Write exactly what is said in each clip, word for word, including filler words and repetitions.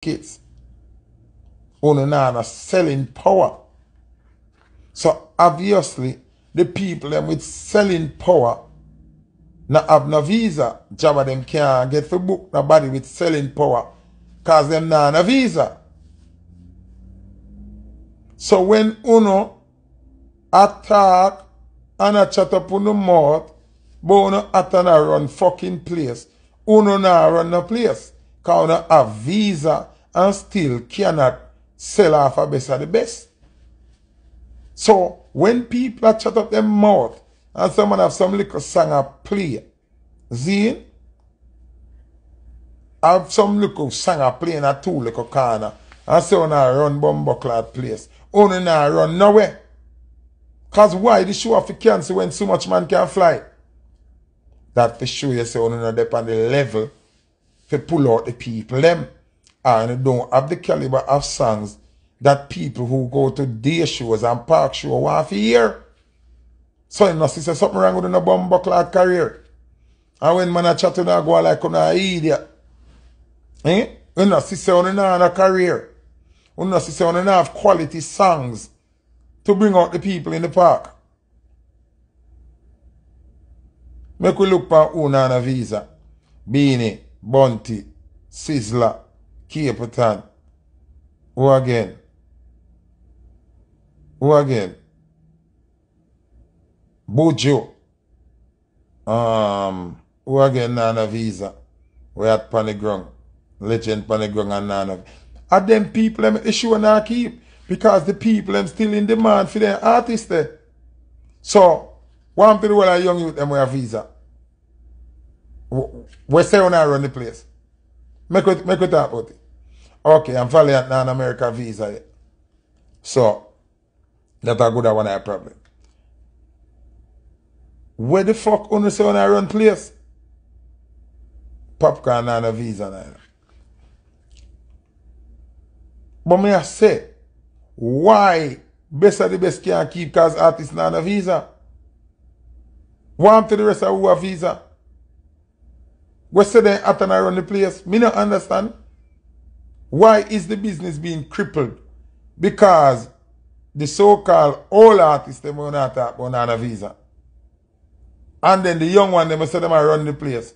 kids. Onanana selling power. So obviously, the people them with selling power na have no visa. Jabba them can't get for book nobody with selling power. Cause them na na visa. So when uno attack and a chat up on the mouth, but uno atana run fucking place. Uno na run no place. Cause uno have visa and still cannot sell off a best of the best. So when people are shut up their mouth and someone have some little song a play, see? Have some little song a play in a two little corner and say, on a run bumbleclad place. On and I run nowhere. Cause why the show of cancer when so much man can fly? That for sure you say on and on the level to pull out the people them. And don't have the caliber of songs that people who go to day shows and park show want to hear. So you know, sister, something wrong with the bumbleclad career. And when man a chat to them, go like an idiot. Eh? You know, sister, you don't have a career. You know, sister, you don't have quality songs to bring out the people in the park. Make we look for who na na visa. Beanie, Bounty, Sizzler, Cape Town. Who again? Who again? Bojo. Um, who again? Nana visa. We at Panigrung. Legend Panigrung and Nana. Are them people them issue and I keep? Because the people them still in demand for their artists there. So, one to the world of young youth them we have visa. We say when I run the place. Make it, make it talk about it. Okay, I'm following an non-American visa yet. So, that's a good one I have problem. Where the fuck on say when I run place? Popcaan and a visa now. But me I say, why best of the best can't keep cause artists not a visa? Why to the rest of who a visa? We say they at and I run the place. Me not understand. Why is the business being crippled? Because the so-called old artists they will not have a visa. And then the young one they must say them are run the place.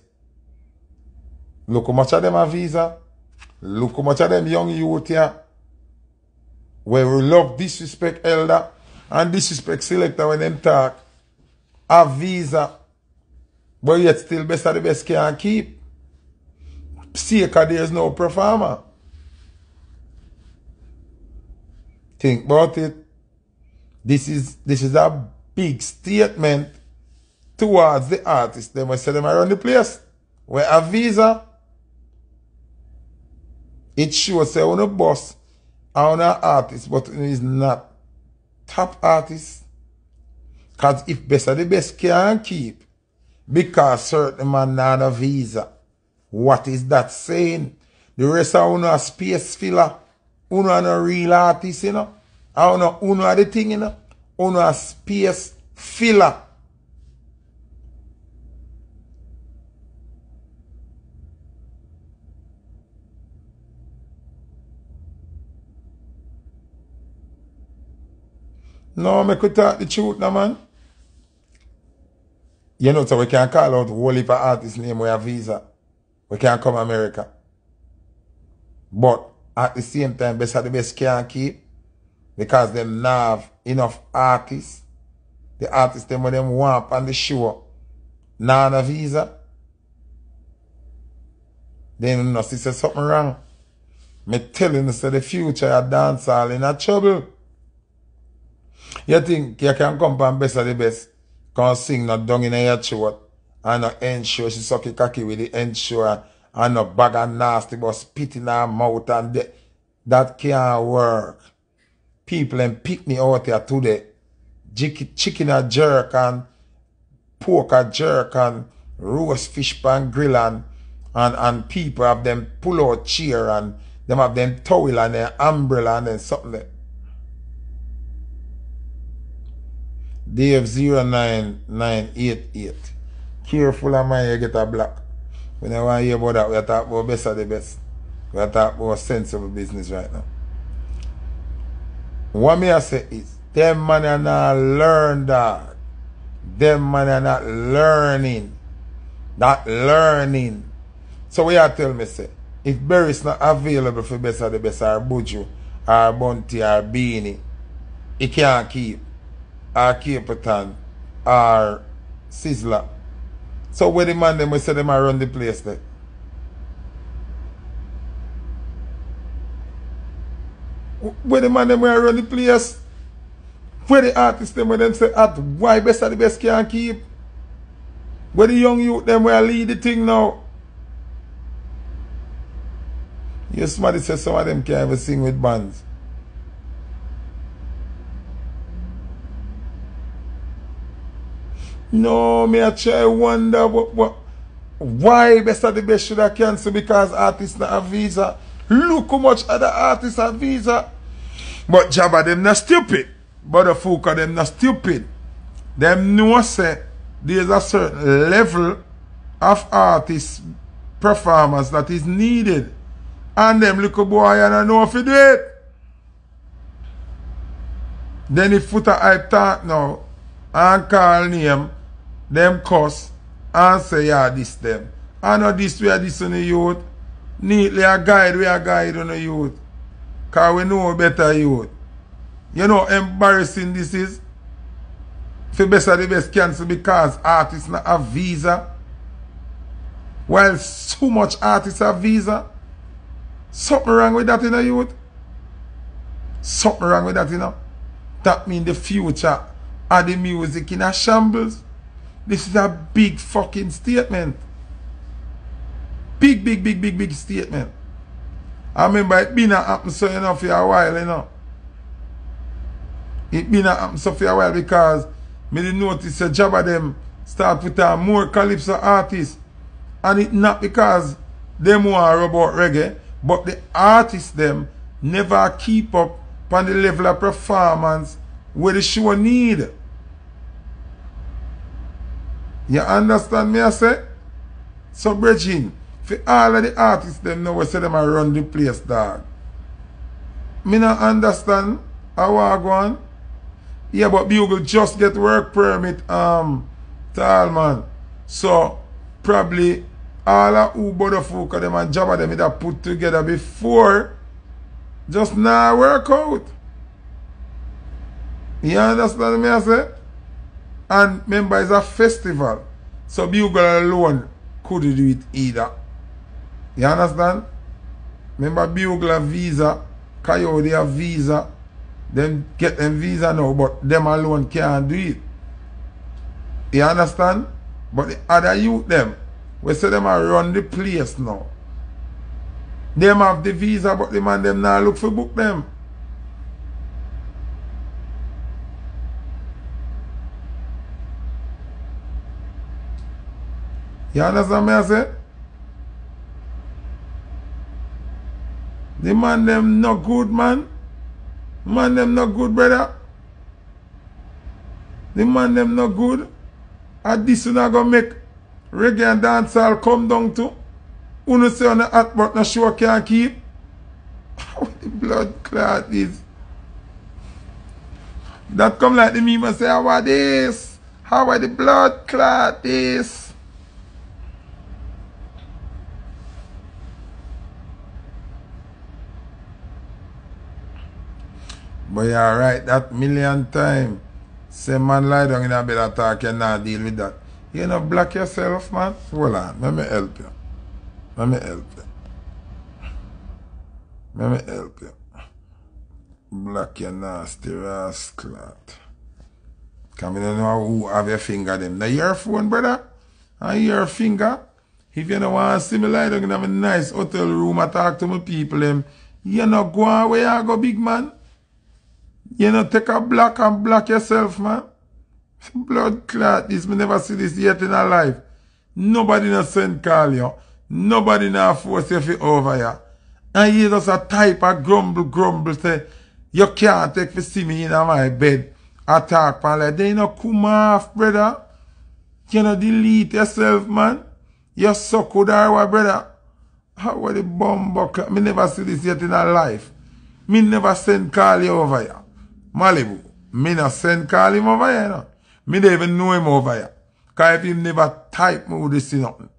Look how much of them have visa. Look how much of them young youth here. Where we love disrespect elder and disrespect selector when them talk. Have visa. But yet still best of the best can keep. See, cause there is no performer. Think about it. This is this is a big statement towards the artists. They must say them around the place. Where a visa. It shows say on a boss on an artist, but it is not top artist. Cause if best of the best can keep, because certain man not a visa. What is that saying? The rest are on a space filler. Uno are no real artists, you know. Uno, uno are the thing, you know. Uno are space filler. No, I could talk the truth, no, man. You know, so we can call out whole heap of artists' name with a visa. We can't come America. But at the same time, best of the best can't keep because them not have enough artists. The artists them with them want on the show. Not a visa. Then you know, see something wrong. Me telling you so the future of dancehall in a trouble. You think you can come from best of the best, can sing not down in your throat and not end show, she sucky cocky with the end show. And a bag of nasty but spit in her mouth and de that can't work. People and pick me out here today. Chicken a jerk and pork a jerk and roast fish pan grill and, and, and people have them pull out chair and them have them towel and their umbrella and then something like. D F zero nine nine eight eight. Careful of mine you get a block. We never hear about that. We talk about best of the best. We're talking about sensible business right now. What me I say is, them man are not learned that. Them man are not learning. Not learning. So we are tell me say, if berry is not available for best of the best, or Buju, or Bounty, or Beanie, it can't keep. Or Caperton, or Sizzler. So where the man them we say them are run the place there. Where the man them we run the place. Where the artists them where them say at why best of the best can't keep. Where the young youth them where lead the thing now. You somebody says some of them can't even sing with bands. No, me I try wonder what, what, why best of the best should I cancel because artists not have visa. Look how much other artists have visa. But Jabba them not stupid. But the folk of them not stupid. Them know say there's a certain level of artist performance that is needed. And them little boy and I know if you do it. Then if foot a hype talk now and call name, them cuss and say yeah this them. I know this we are this on the youth. Neatly a guide we are guide on the youth. Cause we know better youth. You know embarrassing this is. For best of the best cancel because artists not have visa. Well so much artists have visa. Something wrong with that, you know, youth. Something wrong with that, you know. That means the future of the music in a shambles. This is a big fucking statement. Big, big, big, big, big statement. I remember it been a happen so, you know, for a while, you know. It been a happen so for a while because me didn't notice a job of them start with a more calypso artists. And it not because them are about reggae. But the artists them never keep up on the level of performance where the show need. You understand me I say? So Bridgin, for all of the artists them now we say them are run the place dog. Me not understand how I go on. Yeah, but Bugle just get work permit um tall man. So probably all of who bother folk of them and job of them it have put together before just now work out. You understand me I say? And remember it's a festival. So Bugle alone couldn't do it either. You understand? Remember Bugle visa, Coyote have visa, them get them visa now, but them alone can't do it. You understand? But the other youth them. We say them are run the place now. Them have the visa, but the man them now look for book them. You understand me I say? The man them not good man. Man them not good brother. The man them not good. And this one I gonna make reggae and dancehall come down to. Uno say on the hot but no sure can't keep. How the blood clot is. That come like the meme and say, how are this? How are the blood clot is? But you are right that million time. Say man lie down in a bed attack and not deal with that. You know, block yourself, man. Hold on. Let me help you. Let me help you. Let me help you. Block your nasty rascal. Come in and know who have your finger them. Now your phone, brother. And your finger. If you don't want to see me lie down in a nice hotel room and talk to my people, them. You know, go away and go big, man. You know, take a block and block yourself, man. Blood clot this, me never see this yet in our life. Nobody no send call you. Nobody no force you over you. And you just a type of grumble, grumble, say, you can't take for see me in my bed. Attack, man, like, they no come off, brother. You no delete yourself, man. You suck with our brother. How are the bomb bucket? Me never see this yet in our life. Me never send Carly over here. Malibu. Me not send Carly over here. No. Me don't even know him over here. Because if he never type me with this nothing.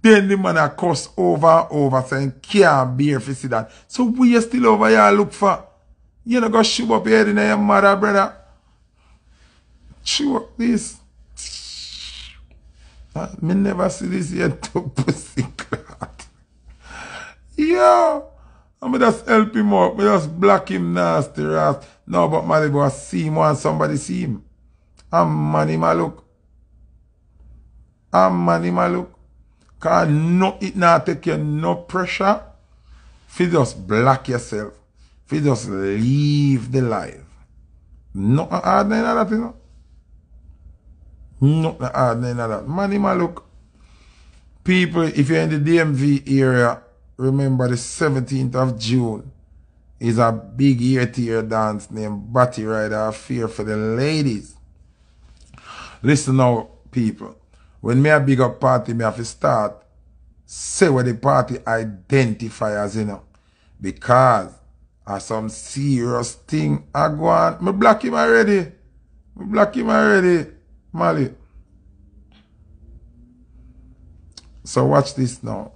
Then the man a cuss over and over saying, can't bear for see that. So we are still over here look for. You know, go shoot up here in your mother, brother. Chew up this. Me never see this yet to pussy clot. Yo, I me just help him up. Me just block him nasty ass. No, but Malibu I see him when somebody see him. I'm man him a look. I'm man him a look. Cause no, it not take you no pressure. If you just block yourself. If you just leave the life. Nothing hard than that, you know. Nothing hard than that. Man, him a look. People, if you're in the D M V area, remember the seventeenth of June is a big year to your dance named Batty Rider Fear for the ladies. Listen now, people. When me a big up party, me have to start say what the party identifiers, you know. Because of some serious thing I go on. Me block him already. Me block him already. Mali. So watch this now.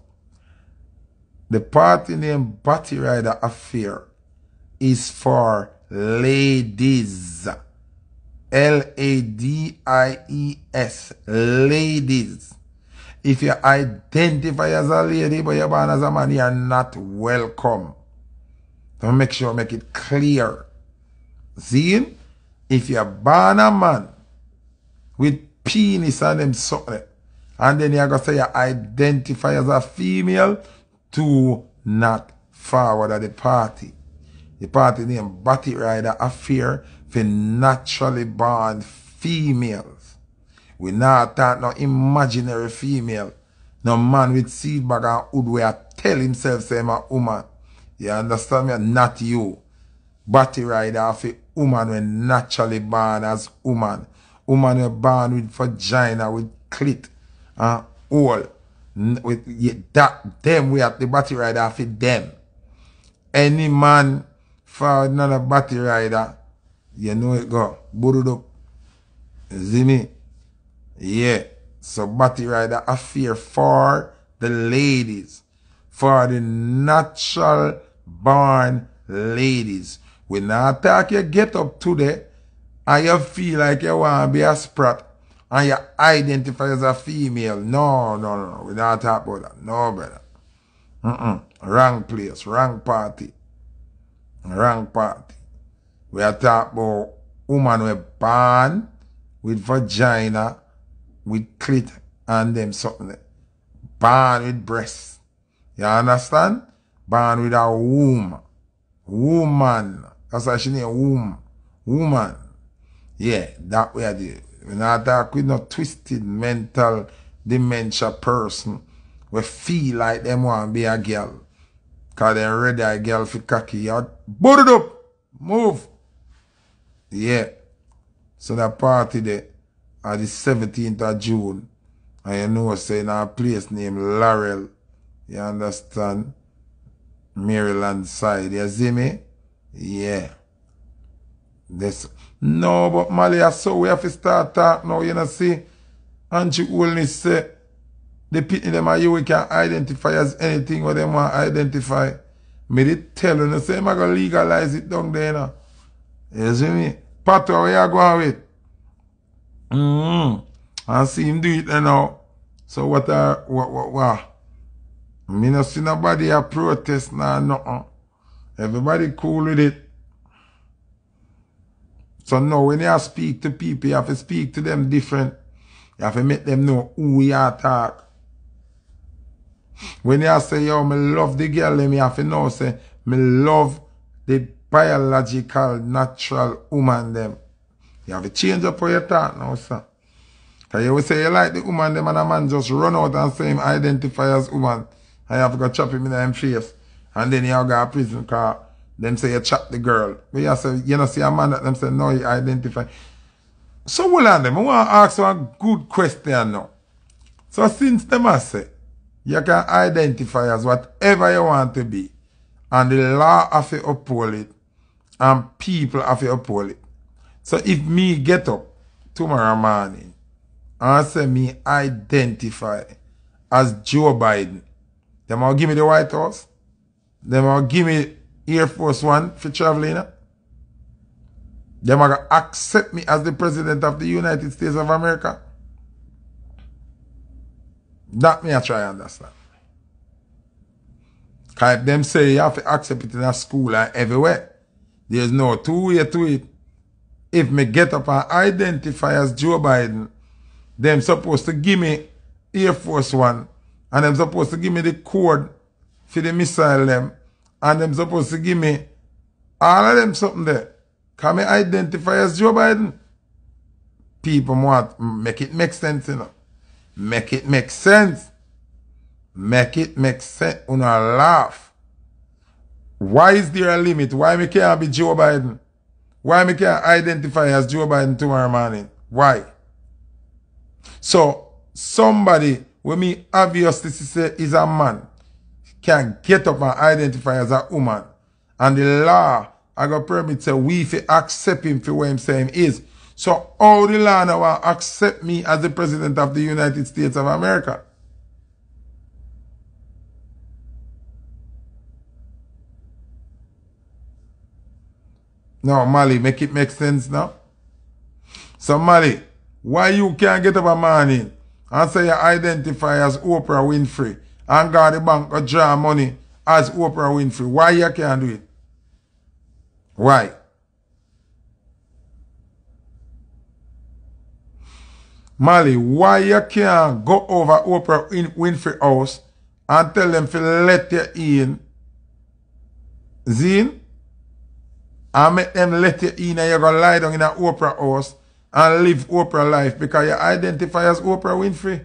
The party name Batty Rider Affair is for ladies. L A D I E S. Ladies. If you identify as a lady but you're born as a man, you're not welcome. So make sure make it clear. See? If you're born a man with penis and them something, and then you're gonna say you identify as a female, do not forward at the party. The party named Batty Rider Affair for naturally born females. We not talk no imaginary female. No man with seed bag and hood where tell himself say I'm a woman. You understand me? Not you. Batty Rider Affair woman we naturally born as woman. Woman we born with vagina, with clit and all. With yeah, that them we at the Batty Rider after them. Any man for another Batty Rider, you know it go. Burud up. See me? Yeah. So Batty Rider Affair for the ladies. For the natural born ladies. We not talk your get up today and you feel like you wanna be a sprat. And you identify as a female. No, no, no, no. We don't talk about that. No, brother. Mm-mm. Wrong place. Wrong party. Wrong party. We are talking about woman who are born with vagina, with clit, and them something. Born with breasts. You understand? Born with a womb. Woman. That's why she named womb. Woman. Yeah, that way I do. We not talk with no twisted mental dementia person. We feel like them want to be a girl. Cause they're ready a girl for cocky. Boot it up. Move. Yeah. So that party there on the seventeenth of June. And you know say in a place named Laurel. You understand? Maryland side. You see me? Yeah. This. No, but Malia, so we have to start talk now, you know, see. And she only say, the people in them are you, we can identify as anything what they want to identify. Me they tell you, you know, say, I'm going to legalize it down there, you know. You see me? Pato, where you going with? Mm-hmm. And see him do it, you know. So what are, what, what, what? Me not see nobody a protest now, nothing. Everybody cool with it. So now when you speak to people, you have to speak to them different. You have to make them know who you are talk. When you say, yo, me love the girl, you have to know, say, me love the biological, natural woman them. You have to change up how you talk now, sir. Because you will say you like the woman them and a man just run out and say him identify as woman. And you have to go chop him in the face. And then you have to go to prison because them say you chat the girl. But you say, you know, see a man that them say, no, you identify. So hold on them. I want to ask one good question now. So since them I say, You can identify as whatever you want to be. And the law have to uphold it. And people have to uphold it. So if me get up tomorrow morning and say me identify as Joe Biden, them will give me the White House. Them will give me Air Force One for traveling. Them will accept me as the President of the United States of America. That me I try understand. Because if them say you have to accept it in a school and everywhere, there's no two way to it. If me get up and identify as Joe Biden, them supposed to give me Air Force One, and them supposed to give me the code for the missile them, and them supposed to give me all of them something there. Can me identify as Joe Biden? People want make it make sense, you know. Make it make sense. Make it make sense. Una laugh. Why is there a limit? Why me can't be Joe Biden? Why me can't identify as Joe Biden tomorrow morning? Why? So somebody with me obviously say is a man can get up and identify as a woman. And the law I got permit say we fi accept him for what him saying is. So all the law now accept me as the President of the United States of America. Now, Mali, make it make sense now. So, Mali, why you can't get up a morning and say you identify as Oprah Winfrey and go to the bank or draw money as Oprah Winfrey? Why you can't do it? Why? Mali, why you can't go over Oprah Winfrey house and tell them to let you in? Zine? And make them let you in and you go lie down in an Oprah house and live Oprah life because you identify as Oprah Winfrey.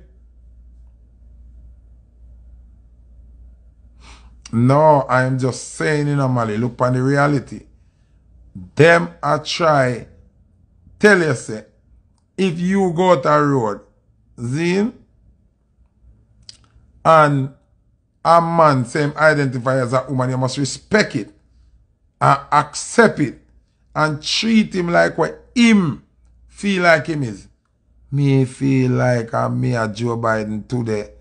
No, I'm just saying, you know, Mali, look on the reality. Them I try tell you say, if you go to a road, Zine, and a man same identify as a woman, you must respect it. And accept it and treat him like what him feel like him is. Me feel like I'm me a Joe Biden today.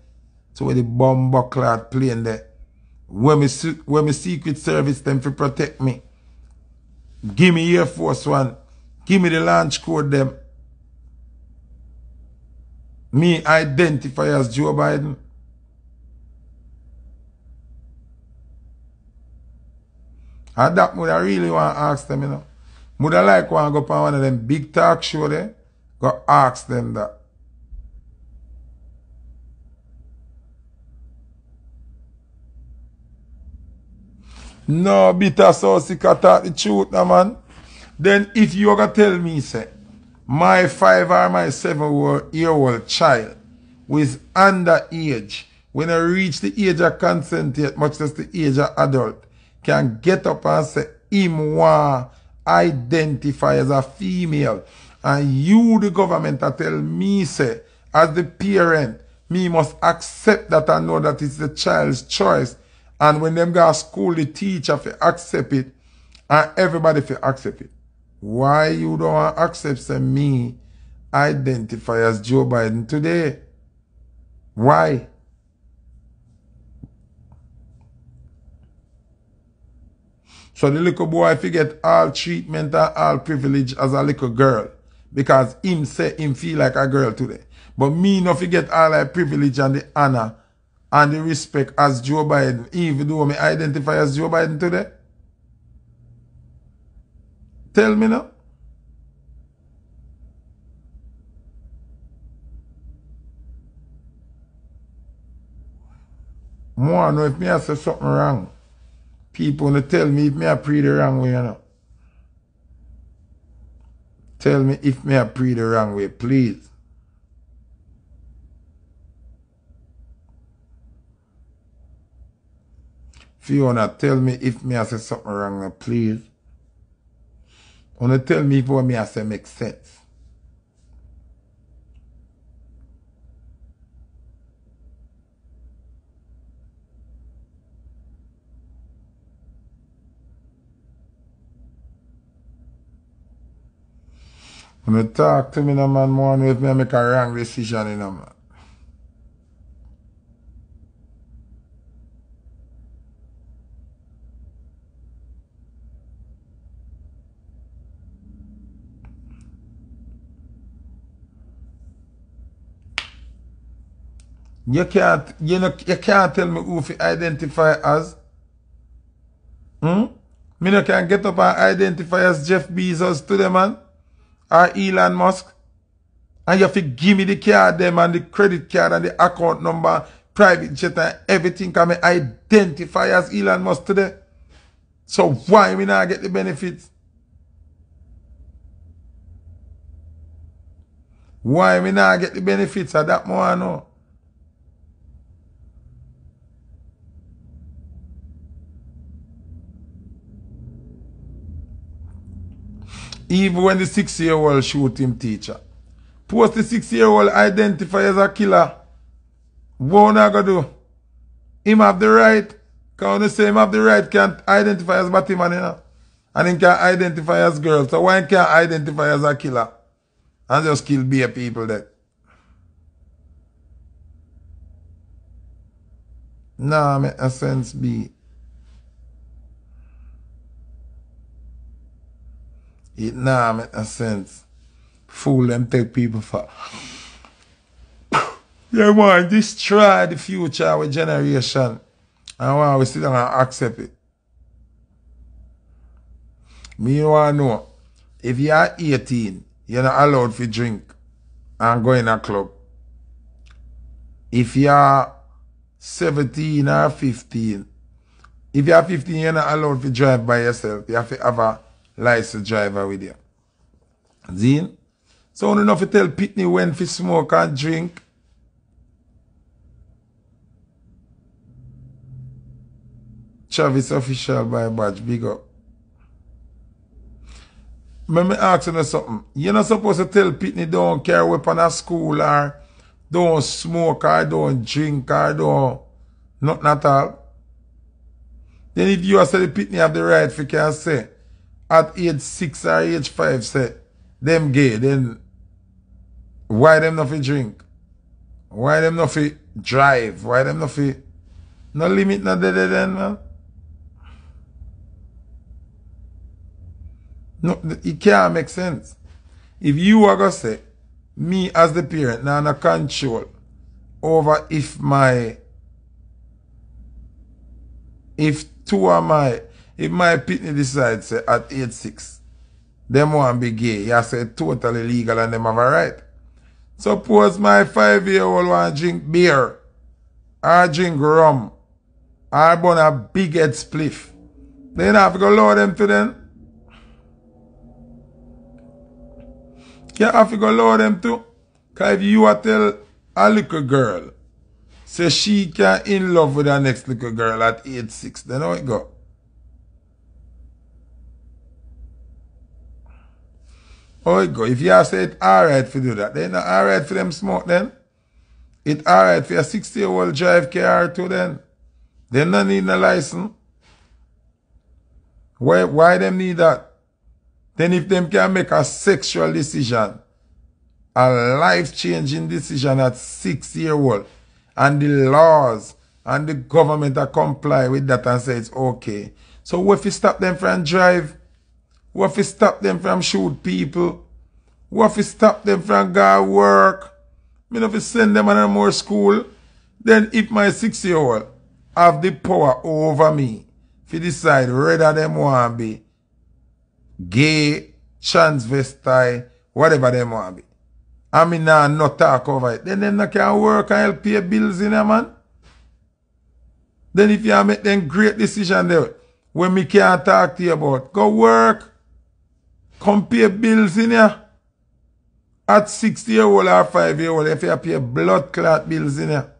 So with the bomb clad playing there. When me, when me Secret Service them to protect me. Give me Air Force One. Give me the launch code them. Me identify as Joe Biden. And that would I really want to ask them, you know. Would I like want to go on one of them big talk show there? Go ask them that. No, bitter sauce, you can talk the truth, no, man. Then if you gonna tell me, say, my five or my seven year old child who is underage, when I reach the age of consent yet, much less the age of adult, can get up and say, him want identify as a female. And you, the government, are tell me, say, as the parent, me must accept that and know that it's the child's choice. And when them go to school, the teacher fi accept it, and everybody fi accept it. Why you don't want to accept, say, me identify as Joe Biden today? Why? So the little boy forget all treatment and all privilege as a little girl. Because him say him feel like a girl today. But me no forget all that privilege and the honor and the respect as Joe Biden. Even though me identify as Joe Biden today. Tell me now. More know if me I say something wrong. People wanna tell me if me I pray the wrong way, you know. Tell me if me I pray the wrong way, please. If you wanna tell me if me I say something wrong now, please. Wanna tell me if what me I say makes sense. When you talk to me, no man, more if me make a wrong decision, you know, man. You can't, you know, you can't tell me who to identify as. Hmm? Me no can get up and identify as Jeff Bezos to them, man. Or Elon Musk. And you have to give me the card, them, and the credit card, and the account number, private jet, and everything. Can me identify as Elon Musk today? So why me not get the benefits? Why me not get the benefits of that more, I know? Even when the six-year-old shoot him, teacher. Post the six-year-old identify as a killer. What are you going to do? Him have the right. Can you say him have the right? Can't identify as Batman, you know? And him can't identify as girl. So why can't identify as a killer? And just kill bare people that. Nah, make a sense be. It nah make no sense. Fool them take people for. Yeah, man, destroy the future with generation. And why we still don't accept it. Me want to know, if you are eighteen, you're not allowed to drink and go in a club. If you are seventeen or fifteen, if you are fifteen, you're not allowed to drive by yourself. You have to have a licensed driver with you. Then, so you don't have to tell Pitney when to smoke and drink. Travis Official by Badge, big up. Let me ask you something. You're not supposed to tell Pitney don't carry a weapon at school or don't smoke or don't drink or don't nothing at all. Then if you are saying Pitney have the right, you can say, at age six or age five, say, them gay, then why them not fi drink? Why them not fi drive? Why them not fi, no limit, no dead then, man? No, it can't make sense. If you are going to say, me as the parent, now no control over if my, if two of my, if my Pitney decides say, at age six, them won't be gay. You say totally legal and them have a right. Suppose my five-year-old want to drink beer, or drink rum, or burn a big head spliff. Then I have to go lower them to them. You have to go lower them to. Because if you tell a little girl, say she can in love with the next little girl at age six, then how it go? Oh, it go. If you have said it's alright for do that, then it's alright for them smoke then. It's alright for a sixty-year-old drive car too then. They don't need no license. Why, why them need that? Then if them can make a sexual decision, a life-changing decision at six-year-old, and the laws and the government that comply with that and say it's okay. So what if you stop them from drive? What if you stop them from shoot people? What if you stop them from go work? I mean, if you send them on more school, then if my six-year-old have the power over me, if you decide whether them want to be gay, transvestite, whatever them want to be, I mean, nah, no talk over it, then them can work and help pay bills in them, man. Then if you make them great decision there, when me can't talk to you about, go work. Come pay bills in here. At six-year-old or five-year-old, if you pay blood clot bills in here,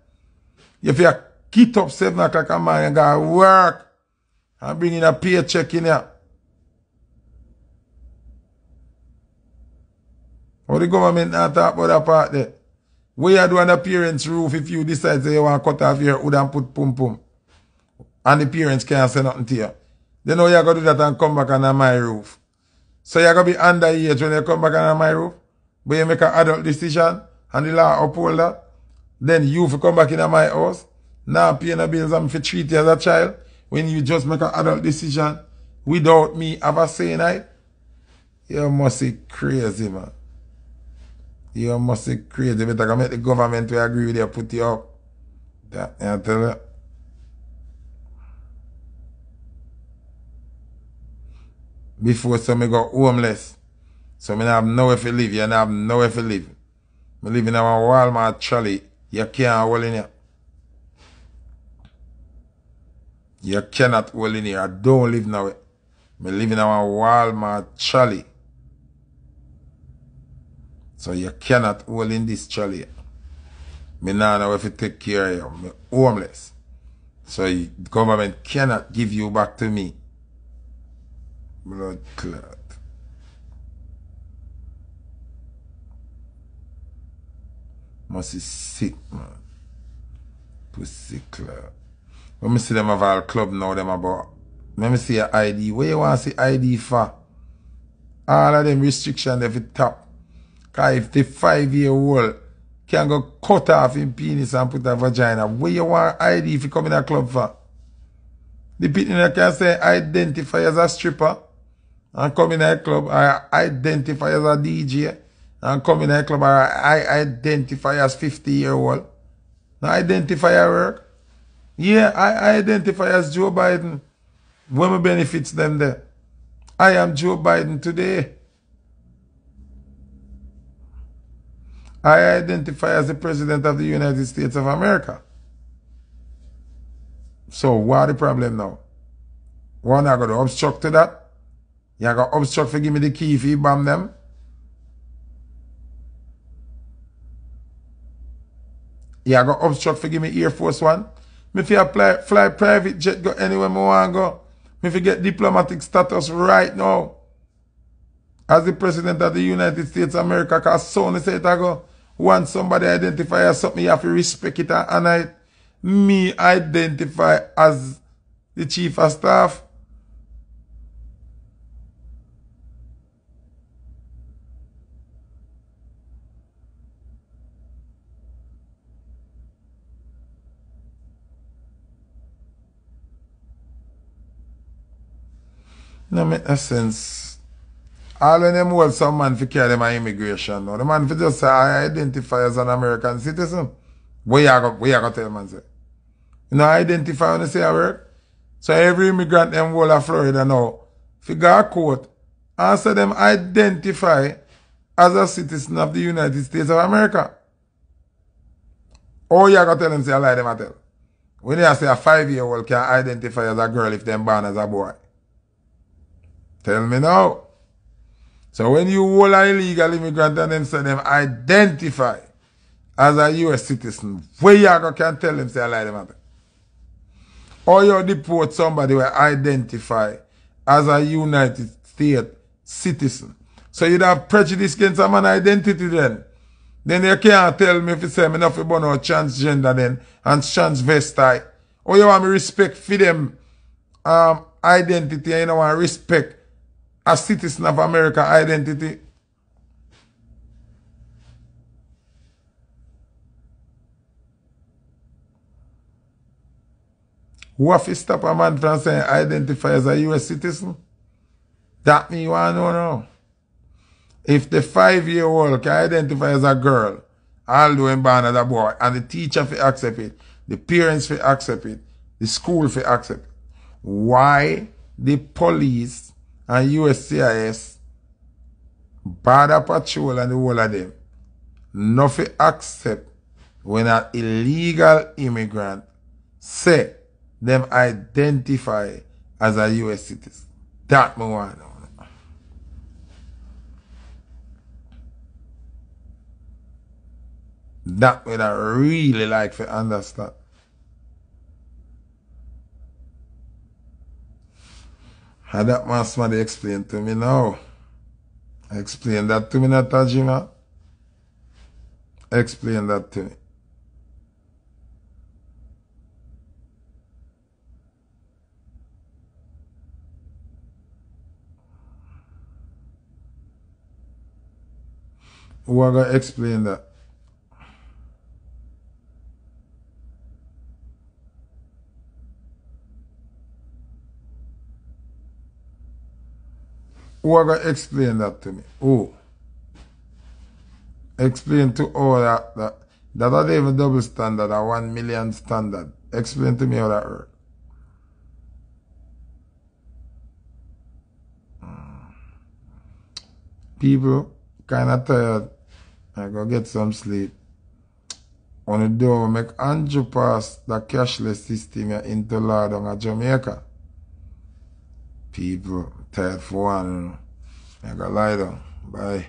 if you get up seven o'clock a morning and go work and bring in a paycheck in here, or the government not talk about that part there. What you do on the parents' roof if you decide say you want to cut off your hood and put pum pum, and the parents can't say nothing to you? They know you're going to do that and come back under my roof. So you're going to be under age when you come back under my roof, but you make an adult decision and the law uphold that. Then you for come back in my house, now pay no bills and for treat you as a child when you just make an adult decision without me ever saying it. You must be crazy, man. You must be crazy. You better make the government to agree with you, put you up. That, you tell you. Before, so I got homeless. So I have nowhere to live. You don't have nowhere to live. I live in a Walmart trolley. You can't hold in here. You cannot hold in here. I don't live nowhere. I live in a Walmart trolley. So you cannot hold in this trolley. I don't know if you take care of you. I'm homeless. So the government cannot give you back to me. Blood clot. Must be sick, man. Pussy clot. When I see them have all club now, them about. When I see your I D, where you want to see I D for? All of them restrictions they fit top. Because if the five-year-old can go cut off his penis and put a vagina, where you want I D if you come in a club for? The people can say identify as a stripper. And come in a club, I identify as a D J. And come in a club, I identify as fifty year old. Now identify at work. Yeah, I identify as Joe Biden. Women benefits them there. I am Joe Biden today. I identify as the President of the United States of America. So what the problem now? One, I got to obstruct to that. You got to obstruct for give me the key if you bomb them. You got to obstruct for give me Air Force One. Me if you apply, fly private jet, go anywhere I want to go. Me if you get diplomatic status right now. As the President of the United States of America, because soon said I go, once somebody identify as something, you have to respect it and honor it. Me identify as the Chief of Staff. No make no sense. All of them hold some man for care them on immigration now. The man for just say I identify as an American citizen. Where you go, where you go tell the man say? You know identify when you say I work. So every immigrant them whole of Florida now, if you go to court, answer them identify as a citizen of the United States of America. Or you go tell them say I lie them I tell. When you say a five year old can identify as a girl if them born as a boy. Tell me now. So when you whole illegal immigrant and them say them identify as a U S citizen, where you go can tell them say I lie them matter. Or you deport somebody who identify as a United States citizen. So you'd have prejudice against a man identity then. Then you can't tell me if you say me nothing about no transgender then and transvestite. Or you want me respect for them um identity and you don't want to respect a citizen of America identity. Who have to stop a man from saying identify as a U S citizen? That me you want to know now. If the five-year-old can identify as a girl, although him born as a boy, and the teacher fi accept it, the parents fi accept it, the school fi accept it, why the police and U S C I S border patrol and the whole of them nothing accept when an illegal immigrant say them identify as a U S citizen? That me want. That me I really like to understand. How that man somebody explained to me now. Explain that to me, Natajima. Explain that to me. Who are going to explain that? Who are going to explain that to me? Who? Explain to all that, that, that are even double standard, a one million standard. Explain to me how that works. People kind of tired. I go get some sleep. On the door, make Andrew pass the cashless system into Lord on Jamaica. People tired for one. I go lie down. Bye.